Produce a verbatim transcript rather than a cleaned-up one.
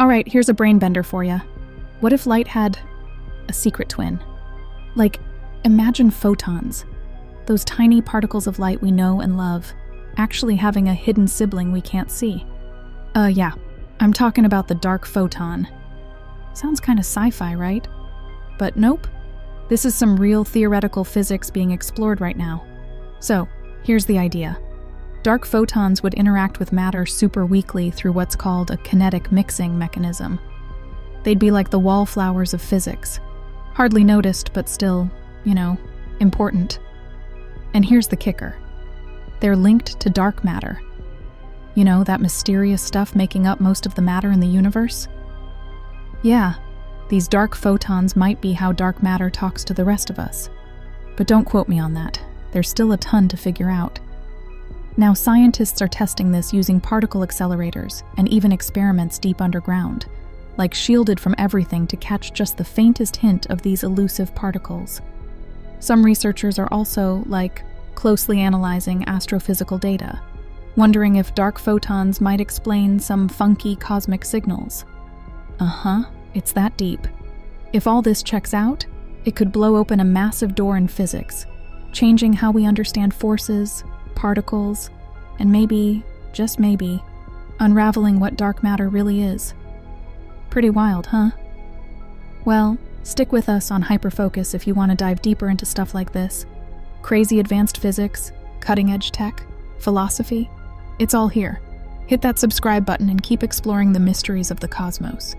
Alright, here's a brain bender for ya. What if light had a secret twin? Like, imagine photons, those tiny particles of light we know and love, actually having a hidden sibling we can't see. Uh, yeah, I'm talking about the dark photon. Sounds kinda sci-fi, right? But nope. This is some real theoretical physics being explored right now. So, here's the idea. Dark photons would interact with matter super weakly through what's called a kinetic mixing mechanism. They'd be like the wallflowers of physics. Hardly noticed, but still, you know, important. And here's the kicker. They're linked to dark matter. You know, that mysterious stuff making up most of the matter in the universe? Yeah. These dark photons might be how dark matter talks to the rest of us. But don't quote me on that. There's still a ton to figure out. Now, scientists are testing this using particle accelerators and even experiments deep underground, like shielded from everything to catch just the faintest hint of these elusive particles. Some researchers are also, like, closely analyzing astrophysical data, wondering if dark photons might explain some funky cosmic signals. Uh-huh. It's that deep. If all this checks out, it could blow open a massive door in physics, changing how we understand forces, particles, and maybe, just maybe, unraveling what dark matter really is. Pretty wild, huh? Well, stick with us on Hyperfocus if you want to dive deeper into stuff like this. Crazy advanced physics, cutting-edge tech, philosophy, it's all here. Hit that subscribe button and keep exploring the mysteries of the cosmos.